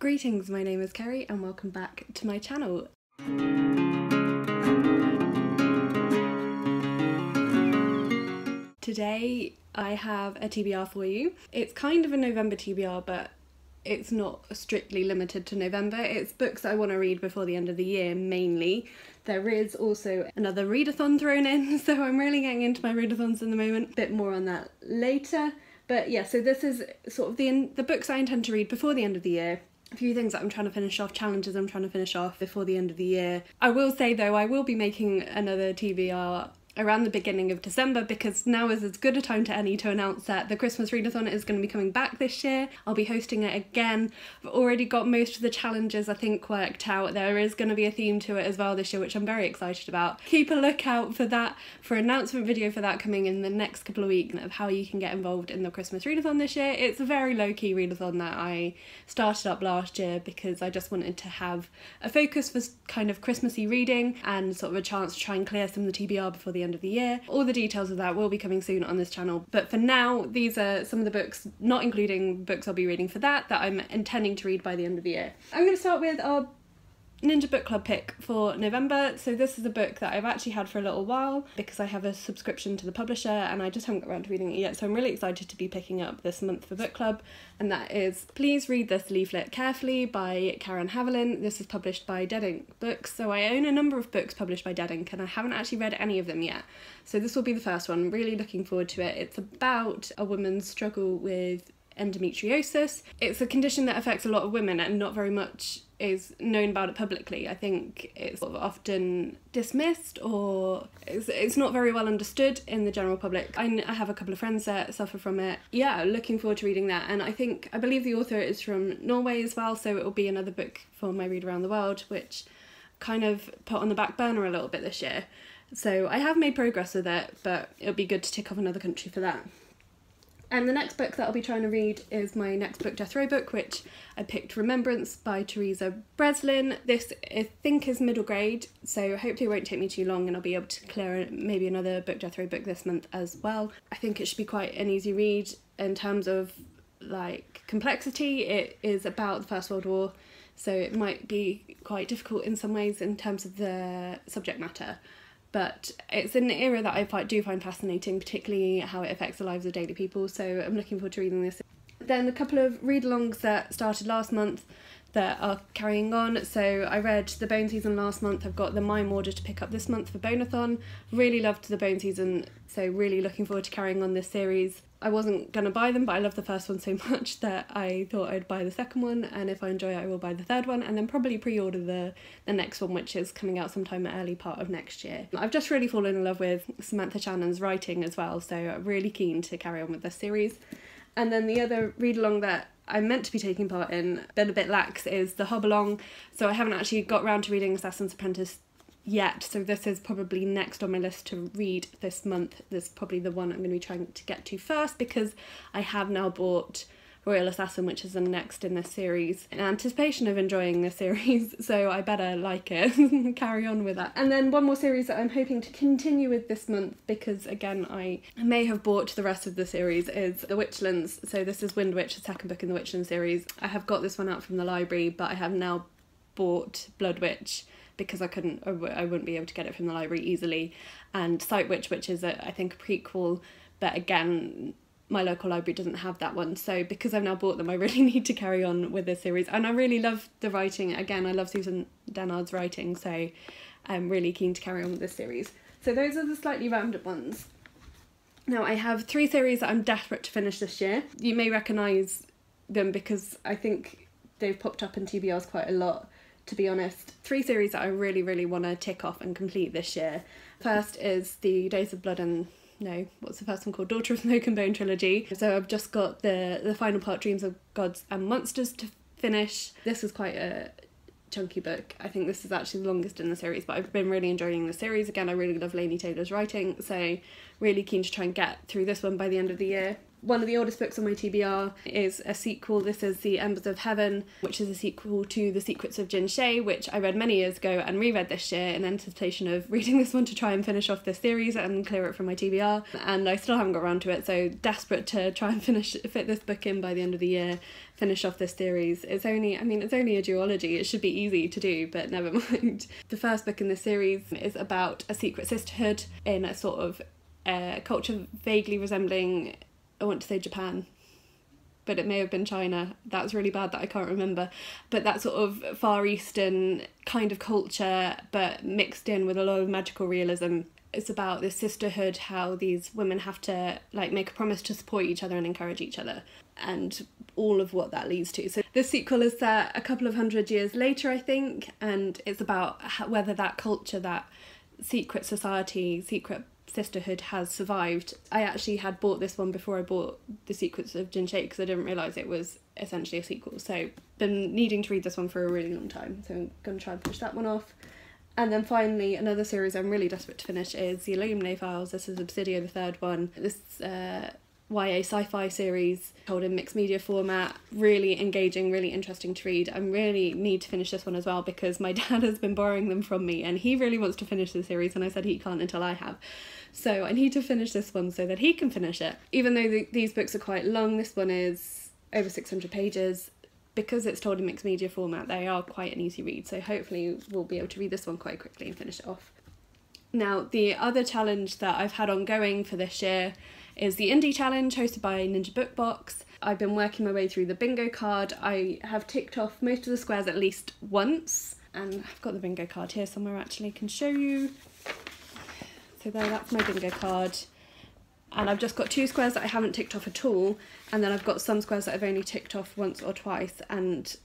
Greetings, my name is Kerry and welcome back to my channel. Today I have a TBR for you. It's kind of a November TBR, but it's not strictly limited to November. It's books that I want to read before the end of the year, mainly. There is also another readathon thrown in, so I'm really getting into my readathons in the moment. A bit more on that later. But yeah, so this is sort of the books I intend to read before the end of the year. A few things that I'm trying to finish off, challenges I'm trying to finish off before the end of the year. I will say though, I will be making another TBR around the beginning of December, because now is as good a time to any to announce that the Christmas readathon is going to be coming back this year. I'll be hosting it again. I've already got most of the challenges, I think, worked out. There is going to be a theme to it as well this year, which I'm very excited about. Keep a lookout for that, for an announcement video for that coming in the next couple of weeks of how you can get involved in the Christmas readathon this year. It's a very low-key readathon that I started up last year because I just wanted to have a focus for kind of Christmassy reading and sort of a chance to try and clear some of the TBR before the end of the year. All the details of that will be coming soon on this channel, but for now these are some of the books, not including books I'll be reading for that I'm intending to read by the end of the year. I'm going to start with our Ninja Book Club pick for November. So this is a book that I've actually had for a little while because I have a subscription to the publisher and I just haven't got around to reading it yet, so I'm really excited to be picking up this month for book club, and that is Please Read This Leaflet Carefully by Karen Havelin. This is published by Dead Ink Books. So I own a number of books published by Dead Ink and I haven't actually read any of them yet, so this will be the first one. I'm really looking forward to it. It's about a woman's struggle with endometriosis. It's a condition that affects a lot of women and not very much is known about it publicly. I think it's sort of often dismissed, or it's not very well understood in the general public. I have a couple of friends that suffer from it. Yeah, looking forward to reading that, and I believe the author is from Norway as well, so it will be another book for my read around the world, which kind of put on the back burner a little bit this year. So I have made progress with it, but it'll be good to tick off another country for that. And the next book that I'll be trying to read is my next book, Death Row book, which I picked Remembrance by Theresa Breslin. This, I think, is middle grade, so hopefully it won't take me too long and I'll be able to clear maybe another book, Death Row book, this month as well. I think it should be quite an easy read in terms of, like, complexity. It is about the First World War, so it might be quite difficult in some ways in terms of the subject matter. But it's an era that I do find fascinating, particularly how it affects the lives of daily people, so I'm looking forward to reading this. Then a couple of read-alongs that started last month that are carrying on. So I read The Bone Season last month. I've got The Mime Order to pick up this month for Boneathon. Really loved The Bone Season, so really looking forward to carrying on this series. I wasn't going to buy them, but I love the first one so much that I thought I'd buy the second one, and if I enjoy it I will buy the third one, and then probably pre-order the next one, which is coming out sometime in the early part of next year. I've just really fallen in love with Samantha Shannon's writing as well, so I'm really keen to carry on with this series. And then the other read-along that I'm meant to be taking part in, been a bit lax, is The Hobalong. So I haven't actually got round to reading Assassin's Apprentice yet, so this is probably next on my list to read this month. This is probably the one I'm going to be trying to get to first, because I have now bought Royal Assassin, which is the next in this series, in anticipation of enjoying this series, so I better like it and carry on with that. And then one more series that I'm hoping to continue with this month, because again I may have bought the rest of the series, is The Witchlands. So this is Wind Witch, the second book in the Witchlands series. I have got this one out from the library, but I have now bought Blood Witch, because I wouldn't be able to get it from the library easily, and Sightwitch, which is I think a prequel, but again my local library doesn't have that one. So because I've now bought them, I really need to carry on with this series, and I really love the writing. Again, I love Susan Dennard's writing, so I'm really keen to carry on with this series. So those are the slightly rounded ones. Now I have three series that I'm desperate to finish this year. You may recognise them because I think they've popped up in TBRs quite a lot, to be honest. Three series that I really want to tick off and complete this year. First is the Days of Blood and... no, what's the first one called? Daughter of Smoke and Bone trilogy. So I've just got the final part, Dreams of Gods and Monsters, to finish. This is quite a chunky book. I think this is actually the longest in the series, but I've been really enjoying the series. Again, I really love Laini Taylor's writing, so really keen to try and get through this one by the end of the year. One of the oldest books on my TBR is a sequel. This is The Embers of Heaven, which is a sequel to The Secrets of Jin Shei, which I read many years ago and reread this year in anticipation of reading this one to try and finish off this series and clear it from my TBR. And I still haven't got around to it, so desperate to try and fit this book in by the end of the year, finish off this series. It's only, I mean, it's only a duology. It should be easy to do, but never mind. The first book in this series is about a secret sisterhood in a sort of culture vaguely resembling, I want to say Japan, but it may have been China. That's really bad that I can't remember. But that sort of Far Eastern kind of culture, but mixed in with a lot of magical realism. It's about this sisterhood, how these women have to like make a promise to support each other and encourage each other, and all of what that leads to. So this sequel is set a couple of hundred years later, I think, and it's about whether that culture, that secret society, secret sisterhood has survived. I actually had bought this one before I bought The Secrets of Jin Shei because I didn't realise it was essentially a sequel, so been needing to read this one for a really long time, so I'm going to try and push that one off. And then finally, another series I'm really desperate to finish is The Illuminae Files. This is Obsidio, the third one. This YA sci-fi series told in mixed media format, really engaging, really interesting to read. I really need to finish this one as well because my dad has been borrowing them from me and he really wants to finish the series, and I said he can't until I have. So I need to finish this one so that he can finish it. Even though these books are quite long, this one is over 600 pages. Because it's told in mixed media format, they are quite an easy read, so hopefully we'll be able to read this one quite quickly and finish it off. Now, the other challenge that I've had ongoing for this year is the Indie Challenge hosted by Ninja Book Box. I've been working my way through the bingo card. I have ticked off most of the squares at least once, and I've got the bingo card here somewhere actually, I can show you. So there, that's my bingo card. And I've just got two squares that I haven't ticked off at all, and then I've got some squares that I've only ticked off once or twice, and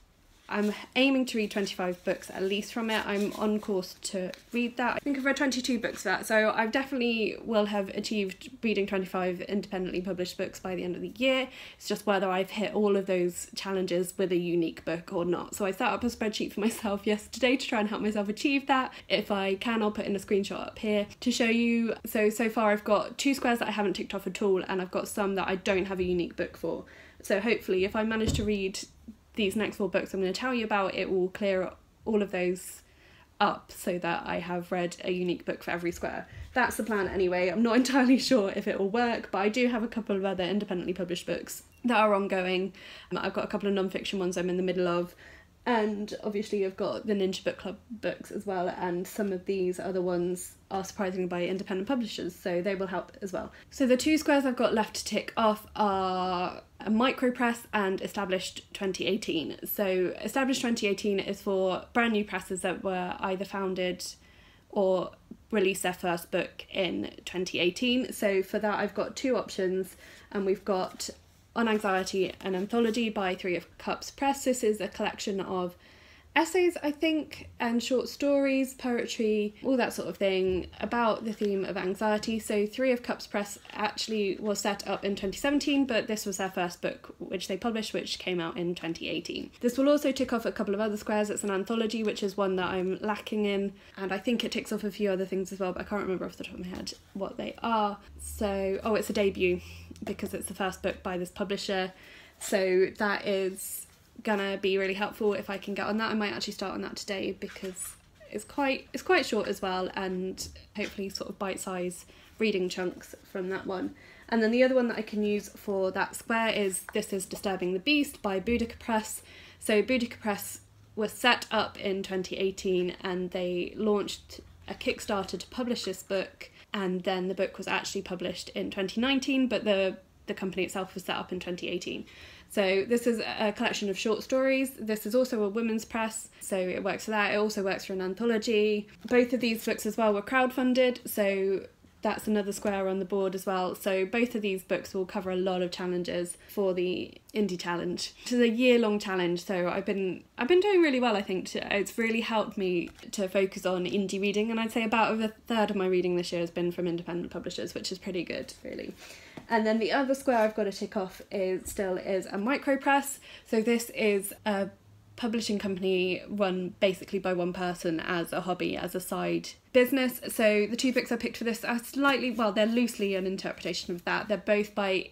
I'm aiming to read 25 books at least from it. I'm on course to read that. I think I've read 22 books for that, so I definitely will have achieved reading 25 independently published books by the end of the year. It's just whether I've hit all of those challenges with a unique book or not. So I set up a spreadsheet for myself yesterday to try and help myself achieve that. If I can, I'll put in a screenshot up here to show you. So far I've got two squares that I haven't ticked off at all, and I've got some that I don't have a unique book for. So hopefully if I manage to read these next four books I'm going to tell you about, it will clear all of those up so that I have read a unique book for every square. That's the plan anyway. I'm not entirely sure if it will work, but I do have a couple of other independently published books that are ongoing. I've got a couple of non-fiction ones I'm in the middle of, and obviously I've got the Ninja Book Club books as well, and some of these other ones are surprisingly by independent publishers, so they will help as well. So the two squares I've got left to tick off are a micro press and Established 2018. So Established 2018 is for brand new presses that were either founded or released their first book in 2018. So for that I've got two options, and we've got On Anxiety, an anthology by Three of Cups Press. This is a collection of essays, I think, and short stories, poetry, all that sort of thing about the theme of anxiety. So Three of Cups Press actually was set up in 2017, but this was their first book which they published, which came out in 2018. This will also tick off a couple of other squares. It's an anthology, which is one that I'm lacking in, and I think it ticks off a few other things as well, but I can't remember off the top of my head what they are. So, oh, it's a debut because it's the first book by this publisher, so that is gonna be really helpful if I can get on that. I might actually start on that today because it's quite short as well, and hopefully sort of bite-sized reading chunks from that one. And then the other one that I can use for that square is this is Disturbing the Beast by Boudicca Press. So Boudicca Press was set up in 2018 and they launched a Kickstarter to publish this book, and then the book was actually published in 2019, but the company itself was set up in 2018. So this is a collection of short stories. This is also a women's press, so it works for that. It also works for an anthology. Both of these books as well were crowdfunded, so that's another square on the board as well. So both of these books will cover a lot of challenges for the Indie Challenge. It's a year-long challenge, so I've been doing really well, I think. It's really helped me to focus on indie reading, and I'd say about a third of my reading this year has been from independent publishers, which is pretty good, really. And then the other square I've got to tick off is a micro press. So this is a publishing company run basically by one person as a hobby, as a side business. So the two books I picked for this are slightly, well, they're loosely an interpretation of that. They're both by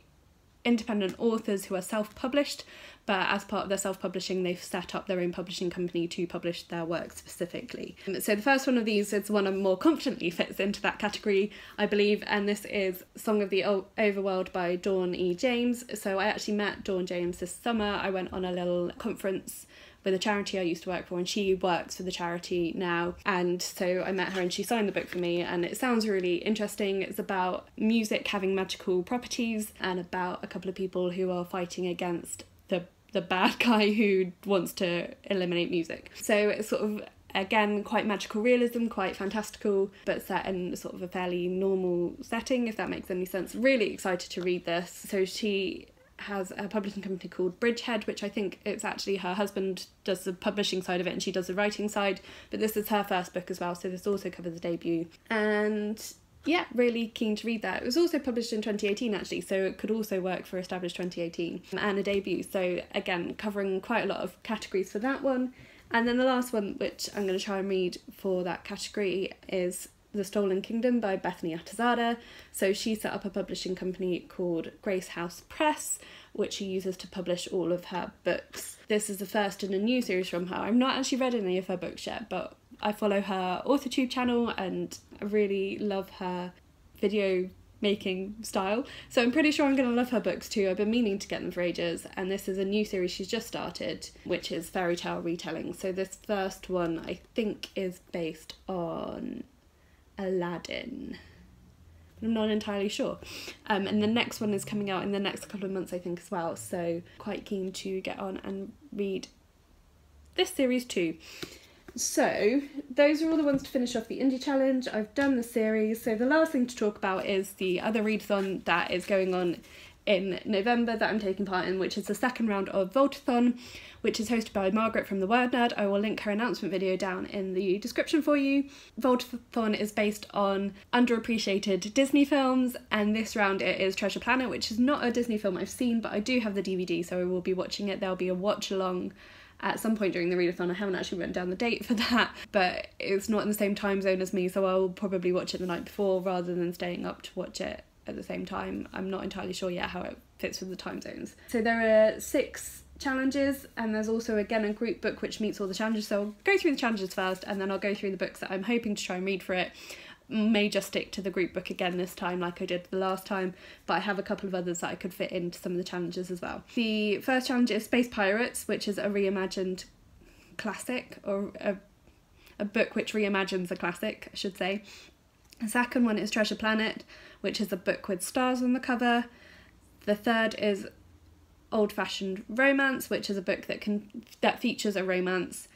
independent authors who are self-published, but as part of their self-publishing they've set up their own publishing company to publish their work specifically. So the first one of these is one that more confidently fits into that category, I believe, and this is Song of the Overworld by Dawn E. James. So I actually met Dawn James this summer. I went on a little conference with a charity I used to work for, and she works for the charity now, and so I met her and she signed the book for me, and it sounds really interesting. It's about music having magical properties and about a couple of people who are fighting against the bad guy who wants to eliminate music. So it's sort of, again, quite magical realism, quite fantastical, but set in sort of a fairly normal setting, if that makes any sense. Really excited to read this. So she has a publishing company called Bridgehead, which I think it's actually her husband does the publishing side of it and she does the writing side, but this is her first book as well, so this also covers the debut. And yeah, really keen to read that. It was also published in 2018 actually, so it could also work for Established 2018 and a debut, so again covering quite a lot of categories for that one. And then the last one, which I'm going to try and read for that category, is The Stolen Kingdom by Bethany Atazada. So she set up a publishing company called Grace House Press, which she uses to publish all of her books. This is the first in a new series from her. I've not actually read any of her books yet, but I follow her AuthorTube channel and I really love her video making style, so I'm pretty sure I'm going to love her books too. I've been meaning to get them for ages, and this is a new series she's just started, which is fairy tale retelling. So this first one I think is based on Aladdin, but I'm not entirely sure. And the next one is coming out in the next couple of months I think as well, so quite keen to get on and read this series too. So those are all the ones to finish off the indie challenge. I've done the series, so the last thing to talk about is the other readathon that is going on in November that I'm taking part in, which is the second round of Vaultathon, which is hosted by Margaret from The Word Nerd. I will link her announcement video down in the description for you. Vaultathon is based on underappreciated Disney films, and this round it is Treasure Planet, which is not a Disney film I've seen, but I do have the DVD, so I will be watching it. There'll be a watch along at some point during the readathon. I haven't actually written down the date for that, but it's not in the same time zone as me, so I'll probably watch it the night before rather than staying up to watch it at the same time. I'm not entirely sure yet how it fits with the time zones. So there are 6 challenges, and there's also again a group book which meets all the challenges, so I'll go through the challenges first and then I'll go through the books that I'm hoping to try and read for it. May just stick to the group book again this time like I did the last time, but I have a couple of others that I could fit into some of the challenges as well. The first challenge is Space Pirates, which is a reimagined classic, or a book which reimagines a classic I should say. The second one is Treasure Planet, which is a book with stars on the cover. The third is Old-Fashioned Romance, which is a book that features a romance.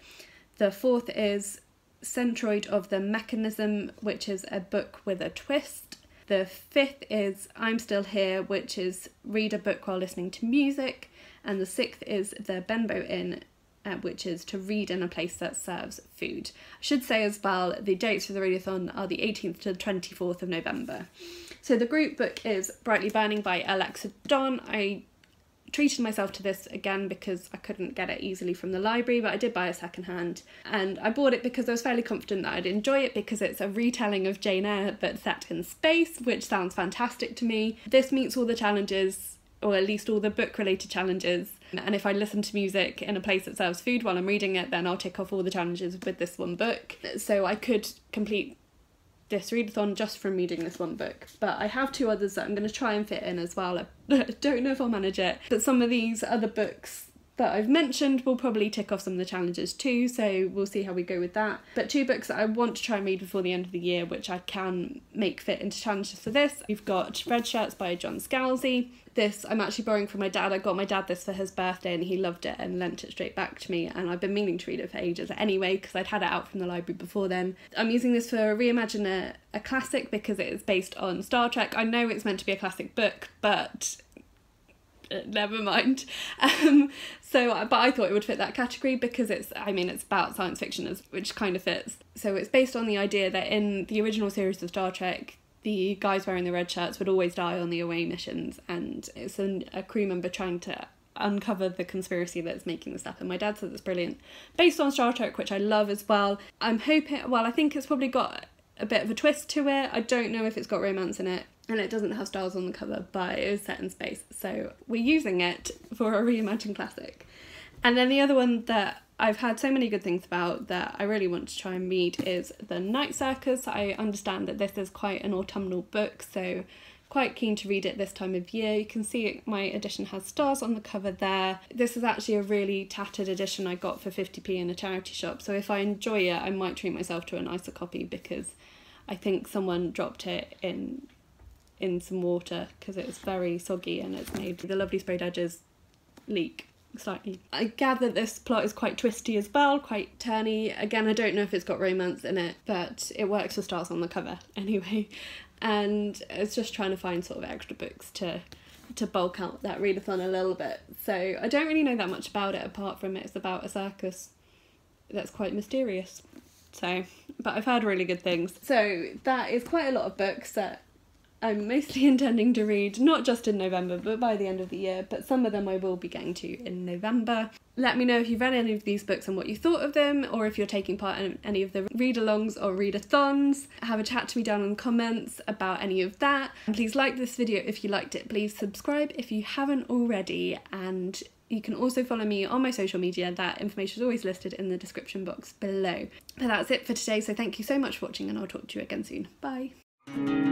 The fourth is Centroid of the Mechanism, which is a book with a twist. The fifth is I'm Still Here, which is read a book while listening to music. And the sixth is The Benbow Inn, which is to read in a place that serves food. I should say as well, the dates for the readathon are the 18th to the 24th of November. So the group book is Brightly Burning by Alexa Don. I treated myself to this again because I couldn't get it easily from the library, but I did buy it secondhand, and I bought it because I was fairly confident that I'd enjoy it because it's a retelling of Jane Eyre but set in space, which sounds fantastic to me. This meets all the challenges, or at least all the book related challenges, and if I listen to music in a place that serves food while I'm reading it, then I'll tick off all the challenges with this one book. So I could complete this readathon just from reading this one book, but I have 2 others that I'm going to try and fit in as well. I don't know if I'll manage it, but some of these other books that I've mentioned will probably tick off some of the challenges too, so we'll see how we go with that. But 2 books that I want to try and read before the end of the year, which I can make fit into challenges for this. We've got Red Shirts by John Scalzi. This I'm actually borrowing from my dad. I got my dad this for his birthday and he loved it and lent it straight back to me, and I've been meaning to read it for ages anyway because I'd had it out from the library before then. I'm using this for reimagine a classic because it is based on Star Trek. I know it's meant to be a classic book, but never mind. But I thought it would fit that category because it's about science fiction, which kind of fits. So it's based on the idea that in the original series of Star Trek, the guys wearing the red shirts would always die on the away missions, and it's a crew member trying to uncover the conspiracy that's making this happen. My dad said it's brilliant. Based on Star Trek, which I love as well. I'm hoping, well, I think it's probably got a bit of a twist to it. I don't know if it's got romance in it. and it doesn't have stars on the cover, but it is set in space, so we're using it for a reimagined classic. And then the other one that I've had so many good things about that I really want to try and read is The Night Circus. I understand that this is quite an autumnal book, so quite keen to read it this time of year. You can see it, my edition has stars on the cover there. This is actually a really tattered edition I got for 50p in a charity shop, so if I enjoy it I might treat myself to a nicer copy, because I think someone dropped it in some water because it was very soggy and it's made the lovely sprayed edges leak slightly. I gather this plot is quite twisty as well, quite turny. Again, I don't know if it's got romance in it, but it works for stars on the cover anyway. And it's just trying to find sort of extra books to bulk out that readathon a little bit. So I don't really know that much about it apart from it's about a circus that's quite mysterious. So, but I've heard really good things. So that is quite a lot of books that I'm mostly intending to read, not just in November, but by the end of the year, but some of them I will be getting to in November. Let me know if you've read any of these books and what you thought of them, or if you're taking part in any of the read-alongs or readathons. Have a chat to me down in the comments about any of that. And please like this video if you liked it, please subscribe if you haven't already, and you can also follow me on my social media. That information is always listed in the description box below. But that's it for today, so thank you so much for watching and I'll talk to you again soon. Bye!